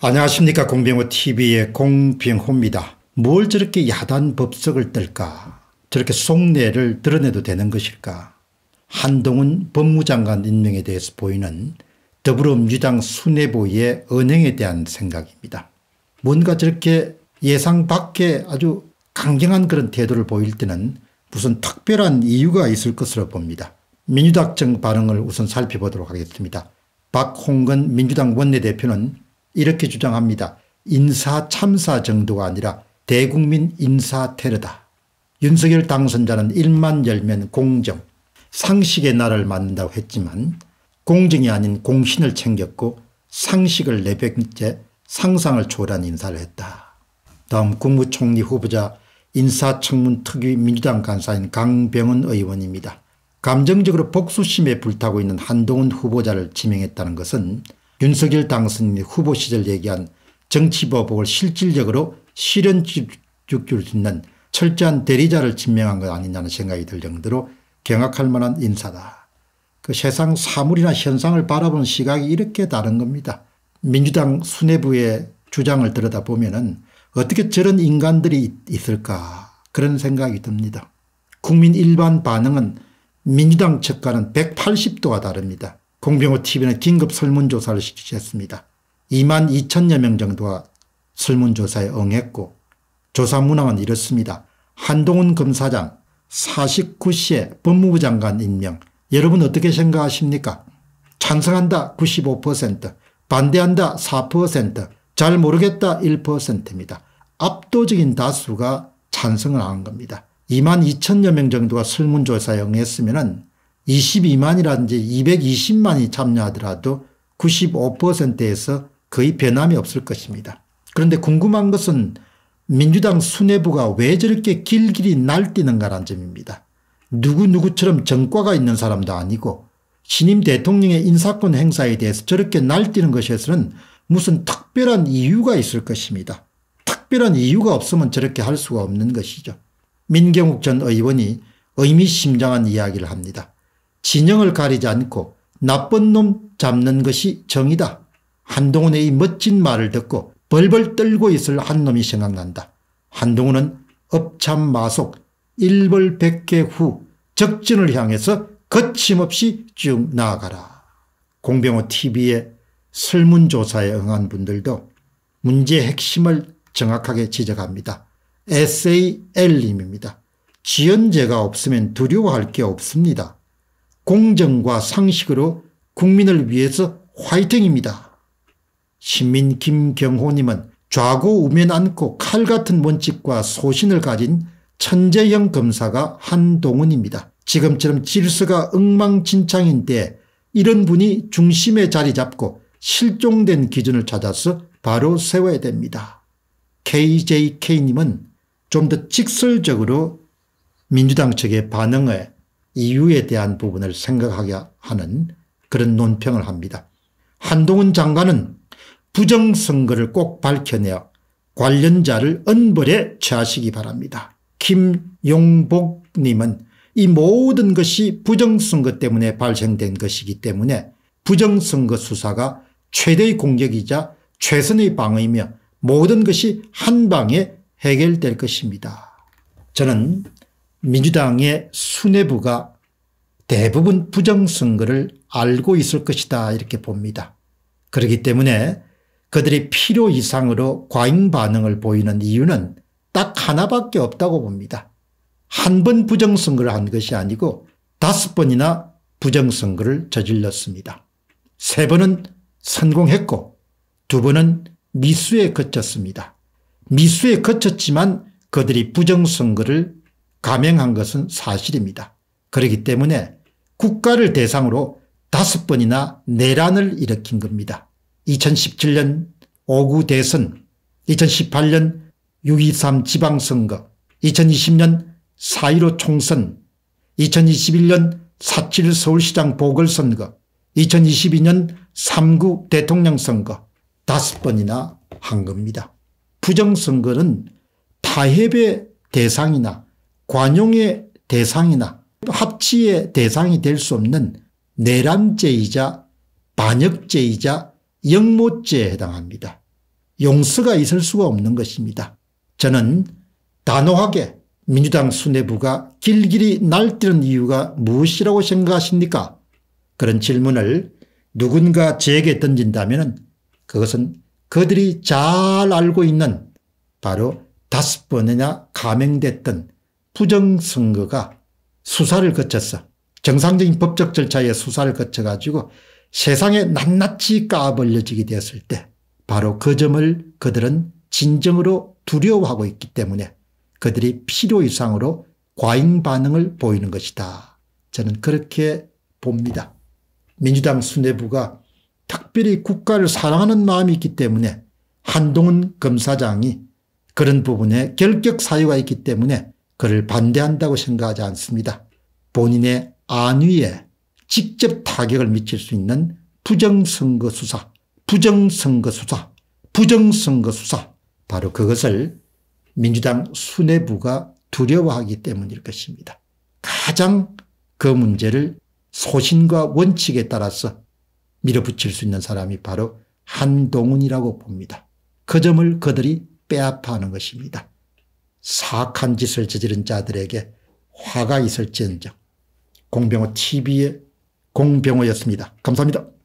안녕하십니까. 공병호TV의 공병호입니다. 뭘 저렇게 야단 법석을 떨까? 저렇게 속내를 드러내도 되는 것일까? 한동훈 법무장관 임명에 대해서 보이는 더불어민주당 수뇌부의 언행에 대한 생각입니다. 뭔가 저렇게 예상 밖에 아주 강경한 그런 태도를 보일 때는 무슨 특별한 이유가 있을 것으로 봅니다. 민주당 측 반응을 우선 살펴보도록 하겠습니다. 박홍근 민주당 원내대표는 이렇게 주장합니다. 인사참사 정도가 아니라 대국민 인사테러다. 윤석열 당선자는 일만 열면 공정, 상식의 나라를 만든다고 했지만 공정이 아닌 공신을 챙겼고 상식을 내뱉은 채 상상을 초월한 인사를 했다. 다음 국무총리 후보자 인사청문 특위 민주당 간사인 강병은 의원입니다. 감정적으로 복수심에 불타고 있는 한동훈 후보자를 지명했다는 것은 윤석열 당선인 후보 시절 얘기한 정치보복을 실질적으로 실현시킬 수 있는 철저한 대리자를 지명한 것 아니냐는 생각이 들 정도로 경악할 만한 인사다. 그 세상 사물이나 현상을 바라보는 시각이 이렇게 다른 겁니다. 민주당 수뇌부의 주장을 들여다보면은 어떻게 저런 인간들이 있을까 그런 생각이 듭니다. 국민 일반 반응은 민주당 측과는 180도가 다릅니다. 공병호TV는 긴급 설문조사를 실시했습니다. 22,000여 명 정도가 설문조사에 응했고 조사 문항은 이렇습니다. 한동훈 검사장 49시에 법무부 장관 임명 여러분 어떻게 생각하십니까? 찬성한다 95%, 반대한다 4%, 잘 모르겠다 1%입니다. 압도적인 다수가 찬성을 한 겁니다. 22,000여 명 정도가 설문조사에 응했으면 22만이라든지 220만이 참여하더라도 95%에서 거의 변함이 없을 것입니다. 그런데 궁금한 것은 민주당 수뇌부가 왜 저렇게 길길이 날뛰는가라는 점입니다. 누구누구처럼 전과가 있는 사람도 아니고 신임 대통령의 인사권 행사에 대해서 저렇게 날뛰는 것에서는 무슨 특별한 이유가 있을 것입니다. 특별한 이유가 없으면 저렇게 할 수가 없는 것이죠. 민경욱 전 의원이 의미심장한 이야기를 합니다. 진영을 가리지 않고 나쁜 놈 잡는 것이 정의다. 한동훈의 이 멋진 말을 듣고 벌벌 떨고 있을 한 놈이 생각난다. 한동훈은 업참마속 일벌백계 후 적진을 향해서 거침없이 쭉 나아가라. 공병호TV의 설문조사에 응한 분들도 문제의 핵심을 정확하게 지적합니다. SAL님입니다. 지연제가 없으면 두려워할 게 없습니다. 공정과 상식으로 국민을 위해서 화이팅입니다. 시민 김경호님은 좌고 우면 않고 칼 같은 원칙과 소신을 가진 천재형 검사가 한동훈입니다. 지금처럼 질서가 엉망진창인데 이런 분이 중심에 자리 잡고 실종된 기준을 찾아서 바로 세워야 됩니다. KJK님은 좀 더 직설적으로 민주당 측의 반응에 이유에 대한 부분을 생각하게 하는 그런 논평을 합니다. 한동훈 장관은 부정선거를 꼭 밝혀내어 관련자를 엄벌에 처하시기 바랍니다. 김용복님은 이 모든 것이 부정선거 때문에 발생된 것이기 때문에 부정선거 수사가 최대의 공격이자 최선의 방어이며 모든 것이 한 방에 해결될 것입니다. 저는 민주당의 수뇌부가 대부분 부정선거를 알고 있을 것이다 이렇게 봅니다. 그렇기 때문에 그들이 필요 이상으로 과잉 반응을 보이는 이유는 딱 하나밖에 없다고 봅니다. 한 번 부정선거를 한 것이 아니고 5번이나 부정선거를 저질렀습니다. 3번은 성공했고 2번은 미수에 그쳤습니다. 미수에 그쳤지만 그들이 부정선거를 감행한 것은 사실입니다. 그렇기 때문에 국가를 대상으로 5번이나 내란을 일으킨 겁니다. 2017년 5.9 대선, 2018년 6.23 지방선거, 2020년 4.15 총선, 2021년 4.7 서울시장 보궐선거, 2022년 3구 대통령 선거 5번이나 한 겁니다. 부정선거는 타협의 대상이나 관용의 대상이나 합치의 대상이 될 수 없는 내란죄이자 반역죄이자 역모죄에 해당합니다. 용서가 있을 수가 없는 것입니다. 저는 단호하게 민주당 수뇌부가 길길이 날뛰는 이유가 무엇이라고 생각하십니까? 그런 질문을 누군가 제게 던진다면 그것은 그들이 잘 알고 있는 바로 5번이나 감행됐던 부정선거가 수사를 거쳐서 정상적인 법적 절차의 수사를 거쳐 가지고 세상에 낱낱이 까발려지게 되었을 때 바로 그 점을 그들은 진정으로 두려워하고 있기 때문에 그들이 필요 이상으로 과잉 반응을 보이는 것이다. 저는 그렇게 봅니다. 민주당 수뇌부가 특별히 국가를 사랑하는 마음이 있기 때문에 한동훈 검사장이 그런 부분에 결격 사유가 있기 때문에 그를 반대한다고 생각하지 않습니다. 본인의 안위에 직접 타격을 미칠 수 있는 부정선거 수사 바로 그것을 민주당 수뇌부가 두려워하기 때문일 것입니다. 가장 그 문제를 소신과 원칙에 따라서 밀어붙일 수 있는 사람이 바로 한동훈이라고 봅니다. 그 점을 그들이 빼앗아하는 것입니다. 사악한 짓을 저지른 자들에게 화가 있을지언정. 공병호 TV의 공병호였습니다. 감사합니다.